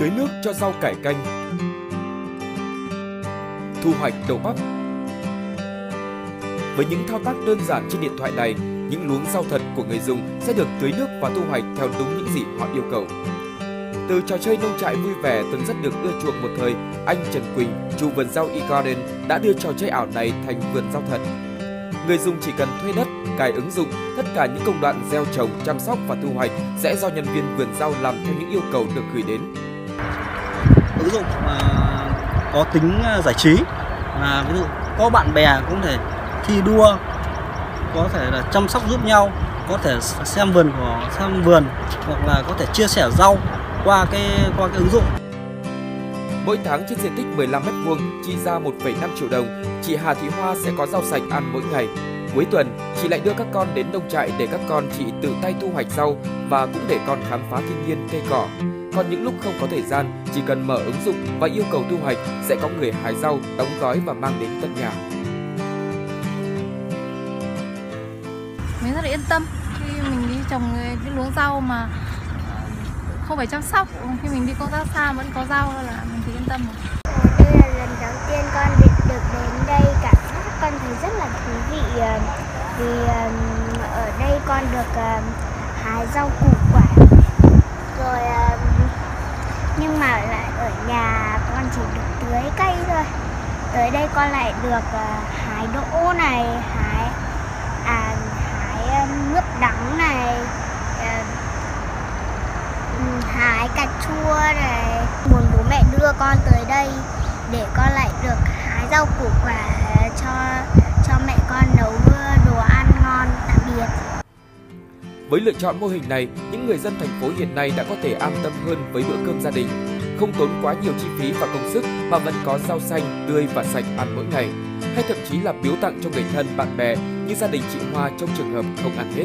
tưới nước cho rau cải canh, thu hoạch đậu bắp. Với những thao tác đơn giản trên điện thoại này, những luống rau thật của người dùng sẽ được tưới nước và thu hoạch theo đúng những gì họ yêu cầu. Từ trò chơi nông trại vui vẻ từng rất được ưa chuộng một thời, anh Trần Quỳnh, chủ vườn rau eGarden đã đưa trò chơi ảo này thành vườn rau thật. Người dùng chỉ cần thuê đất, cài ứng dụng, tất cả những công đoạn gieo trồng, chăm sóc và thu hoạch sẽ do nhân viên vườn rau làm theo những yêu cầu được gửi đến. Ứng dụng có tính giải trí, ví dụ có bạn bè cũng thể thi đua, có thể là chăm sóc giúp nhau, có thể xem vườn hoặc là có thể chia sẻ rau qua cái ứng dụng. Mỗi tháng trên diện tích 15 m² trị ra 1,5 triệu đồng, chị Hà Thị Hoa sẽ có rau sạch ăn mỗi ngày. Cuối tuần, chị lại đưa các con đến nông trại để các con chị tự tay thu hoạch rau và cũng để con khám phá thiên nhiên cây cỏ. Còn những lúc không có thời gian, chỉ cần mở ứng dụng và yêu cầu thu hoạch sẽ có người hái rau, đóng gói và mang đến tận nhà. Mình rất là yên tâm khi mình đi trồng những luống rau mà không phải chăm sóc, khi mình đi công tác xa vẫn có rau là mình thì yên tâm rồi. Đây là lần đầu tiên con được đến đây, cảm giác con thấy rất là thú vị vì ở đây con được hái rau củ quả rồi, nhưng mà lại ở nhà con chỉ được tưới cây thôi. Tới đây con lại được hái đỗ này, hái mướp đắng này, hái cà chua này. Muốn bố mẹ đưa con tới đây để con lại được hái rau củ quả cho mẹ con nấu đồ ăn ngon đặc biệt. Với lựa chọn mô hình này, những người dân thành phố hiện nay đã có thể an tâm hơn với bữa cơm gia đình, không tốn quá nhiều chi phí và công sức mà vẫn có rau xanh tươi và sạch ăn mỗi ngày, hay thậm chí là biếu tặng cho người thân, bạn bè như gia đình chị Hoa trong trường hợp không ăn hết.